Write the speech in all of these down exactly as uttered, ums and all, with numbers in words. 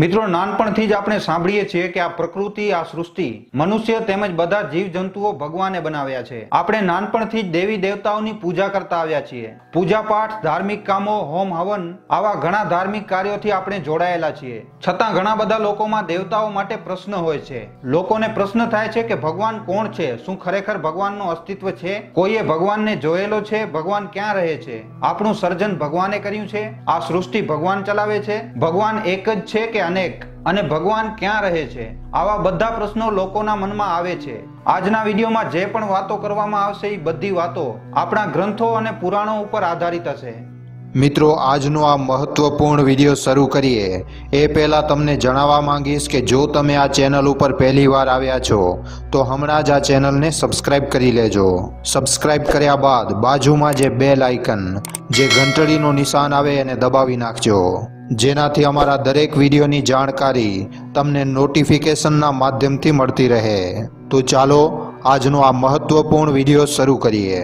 मित्रों नानपणथी ज आपणे सांभळीए छीए के आ प्रकृति आ सृष्टि मनुष्य तेमज बधा जीव जंतुओ भगवाने बनाव्या छे। आपणे नानपणथी ज देवी देवताओनी पूजा करता आव्या छीए। पूजा पाठ धार्मिक कामो होम हवन आवा घणा धार्मिक कार्योथी आपणे जोडायेला छीए। छतां घणा बधा लोकोमां देवताओ माटे प्रश्न होय छे। लोकोने प्रश्न थाय छे के भगवान कोण छे, शुं खरेखर भगवाननुं अस्तित्व छे, कोईए भगवानने जोयेलो छे, भगवान क्यां रहे छे, आपणुं सर्जन भगवाने कर्युं छे, आ सृष्टि भगवान चलावे छे, भगवान एक ज छे के अनेक, अने भगवान क्यां रहे छे, आवा बधा प्रश्नो लोकोना मनमा आवे छे। आजना विडियोमां जे पण वातो करवामां आवशे ई बधी वातो आपणा ग्रंथो अने पुराणो उपर आधारित हशे। मित्रों आजनो आ महत्वपूर्ण विडियो शुरू करिए ए पहला तमने जणावा मांगीश के जो तमे आ चेनल उपर पहली वार आव्या छो तो हमणां ज आ चेनल ने सब्सक्राइब करी लेजो। सब्सक्राइब कर्या बाद बाजुमां जे बेल आइकन जे घंटड़ीनो निशान आवे एने दबावी नाखजो, जेनाथी अमारा दरेक विडियोनी जाणकारी तमने नोटिफिकेशनना माध्यमथी मळती रहे। तो चालो आजनो आ महत्वपूर्ण विडियो शुरू करिए।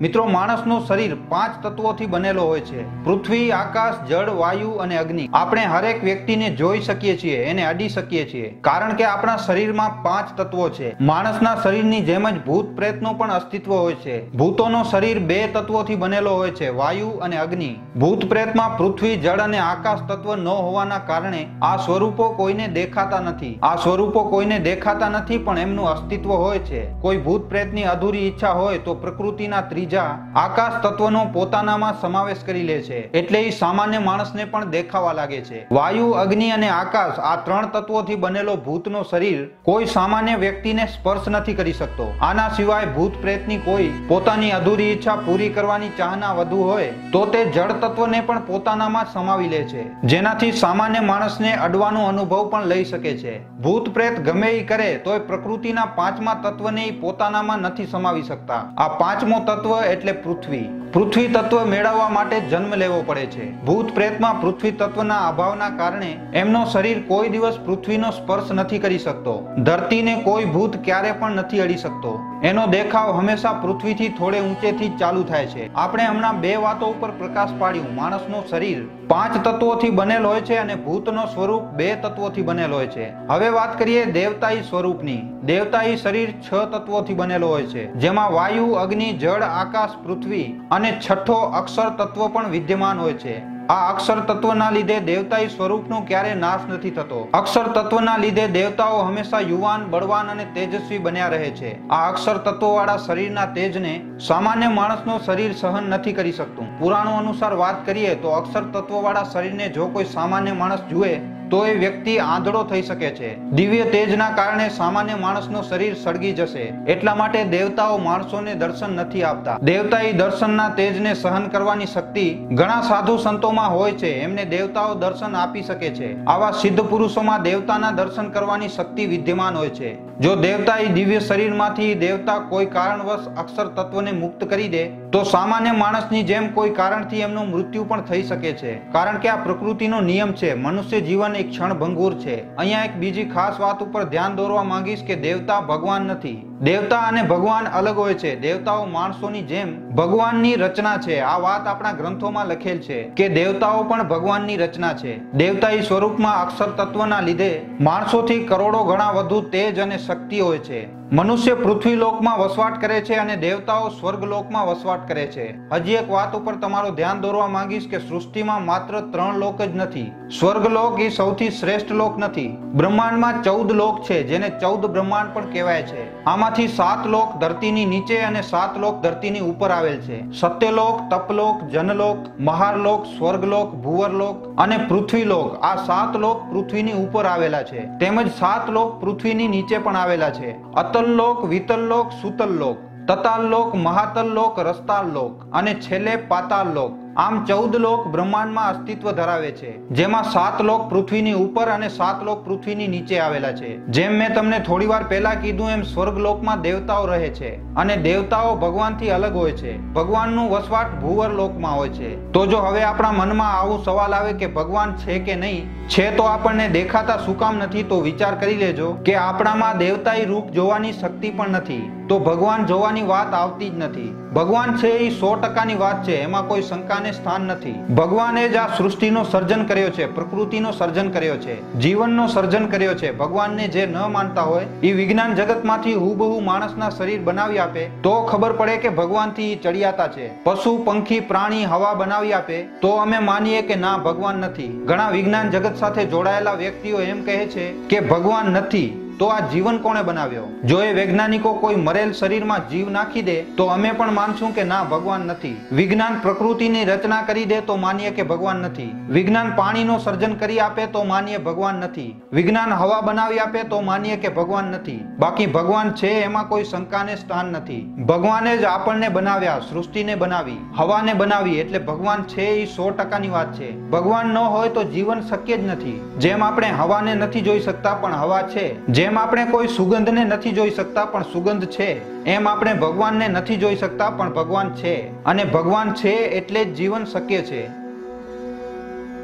मित्रों मानसनो शरीर पांच तत्वों थी बनेलो होय छे। पृथ्वी, आकाश, जल, वायु अने अग्नि। आपणे हरेक व्यक्तिने जोई सकीए छीए, एने अडी सकीए छीए, कारण के आपणा शरीरमां पांच तत्वो छे। मानसना शरीरनी जेम ज भूत प्रेतनो पण अस्तित्व होय छे। भूतोनो शरीर बे तत्वों थी बनेलो होय छे, वायु अने अग्नि। भूत प्रेतमां पृथ्वी, जल अने आकाश तत्व न होवाना कारणे आ स्वरूपो कोईने देखाता नथी। आ स्वरूपो कोईने देखाता नथी पण एमनुं अस्तित्व होय छे। कोई भूत प्रेतनी अधूरी इच्छा होय तो प्रकृतिना त्रीज आकाश तत्वनो पोतानामां समावेश करी ले छे, एटले ई सामान्य माणसने पण देखावा लागे छे। वायु, अग्नि अने आकाश आ त्रण तत्वोथी बनेलो भूतनो शरीर कोई सामान्य व्यक्तिने स्पर्श नथी करी सकतो। आना सिवाय भूत प्रेतनी कोई पोतानी अधूरी इच्छा पूरी करवानी चाहना वधु होय तो ते जड़ तत्वने पण पोतानामां समावी ले छे, जेनाथी सामान्य माणसने अडवानो अनुभव पण लई सके छे। भूत प्रेत गमे ई करे तोय प्रकृतिना पांचमा तत्वने ई पोतानामां नथी समावी सकता। आ पांचमो तत्व एटले पृथ्वी। पृथ्वी तत्व मेळववा माटे जन्म लेवो पड़े छे। भूत प्रेतमां पृथ्वी तत्वना अभावना कारणे एमनो शरीर कोई दिवस पृथ्वीनो स्पर्श नथी करी सकतो। धरतीने कोई भूत क्यारे पण नथी अडी सकतो। एनो देखाव हमेशा पृथ्वीथी थोड़े ऊंचेथी चालू थाय छे। आपणे हमणा बे वातो उपर प्रकाश पाड्यो। माणसनो शरीर पांच तत्वोथी बनेलो होय छे अने भूतनो स्वरूप बे तत्वोथी बनेलो होय छे। हवे वात करीए देवताई स्वरूपनी। देवताई शरीर छ तत्वोथी बनेलो होय छे, जेमां वायु, अग्नि, जड़, आकाश, पृथ्वी अने छठो अक्षर तत्व पण विद्यमान होय छे। आ अक्षर तत्वना लीधे देवताई स्वरूपनो क्यारे नाश नथी थतो। अक्षर तत्वना लीधे देवताओ हमेशा युवान, बळवान अने तेजस्वी बन्या रहे छे। आ अक्षर तत्ववाळा शरीरना तेजने सामान्य माणसनो शरीर सहन नथी करी सकतुं। पुराणो अनुसार वात करीए तो अक्षर तत्ववाळा शरीरने जो कोई सामान्य माणस जुए तो ए व्यक्ति आंधळो थई सके छे। दिव्य तेजना कारणे सामान्य माणसनो शरीर सळगी जशे, एटला माटे देवताओ माणसोने दर्शन नथी आपता। देवताई दर्शनना तेजने सहन करवानी शक्ति घणा साधु संतोमां होय छे, एमने देवताओ दर्शन आपी सके छे। आवा सिद्ध पुरुषोमां देवताना दर्शन करवानी शक्ति विद्यमान होय छे। जो देवताई दिव्य शरीरमांथी देवता कोई कारणवश अक्षर तत्वने मुक्त करी दे तो सामान्य माणसनी जेम कोई कारणथी एमनुं मृत्यु पण थई सके छे, कारण के आ प्रकृतिनो नियम छे। मनुष्य जीवन एक क्षण भंगूर छे। अहींया एक बीजी खास वात उपर ध्यान दोरवा मांगीश के देवता भगवान नथी। देवता अने भगवान अलग होय छे। देवताओ माणसोनी जेम भगवाननी रचना छे। आ वात आपणा ग्रंथोमां लखेल छे के देवताओ पण भगवाननी रचना छे। देवताई स्वरूपमां अक्षर तत्वना लीधे माणसोथी करोड़ो गणा वधु तेज अने शक्ति होय छे। मनुष्य पृथ्वी लोकमां वसवाट करे छे अने देवताओ स्वर्ग लोकमां वसवाट करे छे। हजी एक वात उपर तमारो ध्यान दोरवा मांगीश के सृष्टिमां मात्र त्रण लोक ज नथी। स्वर्ग लोक ए सौथी श्रेष्ठ लोक नथी। ब्रह्मांडमां चौदह लोक छे, जेने चौदह ब्रह्मांड पण कहेवाय छे। आमांथी सात लोक धरतीनी नीचे अने सात लोक धरतीनी उपर आवेल छे। सत्यलोक, तपलोक, जनलोक, महारलोक, स्वर्गलोक, भुवरलोक अने पृथ्वीलोक आ सात लोक पृथ्वीनी उपर आवेला छे, તેમજ सात लोक पृथ्वीनी नीचे पण आवेला छे। लोक, वितल लोक, सुतल लोक, तताल लोक, महातल लोक, रस्ताल लोक अने छेले पाताल लोक। आम चौद लोक ब्रह्मांड में अस्तित्व धरावे छे, जेमा सात लोक पृथ्वीनी ऊपर अने सात लोक पृथ्वीनी नीचे आवेला छे। जेम मैं तमने थोड़ी वार पहला कीधुं एम स्वर्ग लोक में देवताओ रहे छे अने देवताओ भगवान थी अलग होय छे। भगवाननुं वसवाट भूवर लोक में होय छे। तो जो हवे आपणा मन में आवो सवाल आवे के भगवान छे के नहीं छे तो आपणे देखाता शुं काम नथी, तो विचार करी लेजो के आपणामां देवताई रूप जोवानी शक्ति पण नथी तो भगवान जोवानी वात आवती ज नथी। भगवान छे ई सौ टका नी वात छे, एमां कोई शंका ने स्थान नथी। भगवाने ज आ सृष्टिनो सर्जन कर्यो छे, प्रकृतिनो सर्जन कर्यो छे, जीवननो सर्जन कर्यो छे। भगवानने जे न मानता होय ई विज्ञान जगतमांथी हुबहु माणसना शरीर बनावी आपे तो खबर पड़े के भगवानथी ई चढ़ियाता छे। पशु पंखी प्राणी हवा बनावी आपे तो अमे मानीए के ना भगवान नथी। घणा विज्ञान जगत साथे जोड़ायेला व्यक्तिओ एम कहे छे के भगवान नथी तो आ जीवन कोणे बनाव्यो। जो ए वैज्ञानिको कोई मरेल शरीर में जीव नाखी दे तो अमे पण मानशुं के ना भगवान नथी। विज्ञान प्रकृति नी रचना करी दे तो मानीए के भगवान नथी। विज्ञान पानी नो सर्जन करी आपे तो मानीए भगवान नथी। विज्ञान हवा बनावी आपे तो मानीए के भगवान नथी। बाकी भगवान छे एमां कोई शंका ने स्थान नथी। भगवाने ज आपणने बनाव्या, सृष्टि ने बनावी, हवा ने बनावी एटले भगवान छे ई सौ टका नी वात छे। भगवान न होय तो जीवन शक्य ज नथी। जेम आपणे हवा ने नथी जोई सकता पण हवा छे, एम आपणे कोई सुगंध ने नथी जोई सकता पण सुगंध छे, एम आपणे भगवान ने नथी जोई सकता पण भगवान छे। अने भगवान छे एटले ज जीवन शक्य छे।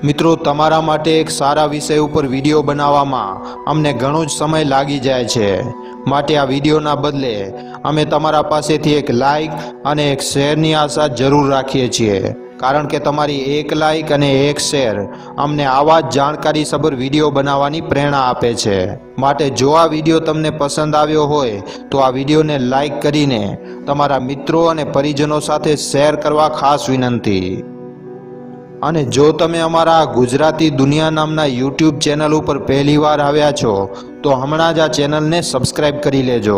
मित्रों, तमारा माटे एक सारा विषय पर वीडियो बनाववामां अमने घणो ज समय लागी जाय छे, माटे आ वीडियोना बदले अमे तमारा पासेथी एक लाइक अने एक शेरनी आशा जरूर राखीए छीए, कारण के तमारी एक लाइक अने एक शेर अमने आवा जाणकारी सबर वीडियो बनावानी प्रेरणा आपे छे। माटे जो आ वीडियो तमने पसंद आव्यो होय तो आ वीडियो ने लाइक करीने तमारा मित्रों अने परिजनों साथे शेर करवा खास विनंती। अने जो तमे अमारा गुजराती दुनिया नामना यूट्यूब चेनल पर पहली बार आव्या छो तो हमणा ज आ चेनल ने सब्सक्राइब करी लेजो।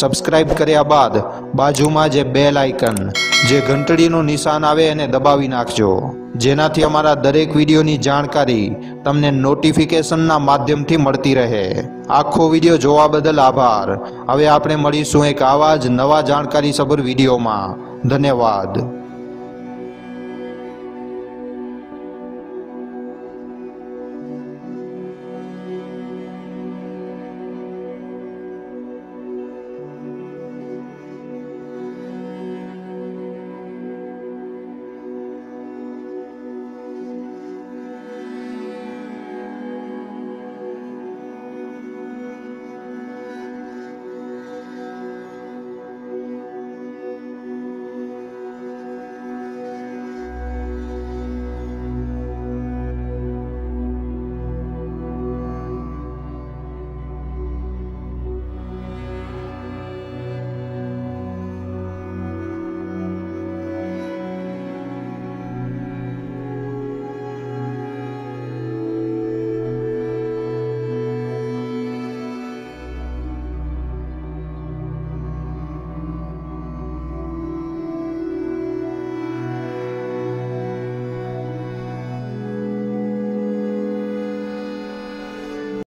सब्सक्राइब कर्या बाद बाजुमां जे बेल आइकन जे घंटड़ीनुं निशान आवे एने दबावी नाखजो, जेनाथी अमारा दरेक वीडियोनी जाणकारी तमने नोटिफिकेशनना माध्यमथी मळती रहे। आखो वीडियो जोवा बदल आभार। हवे आपणे मळीशुं एक आवा ज नवा जाणकारीसभर वीडियोमां। धन्यवाद।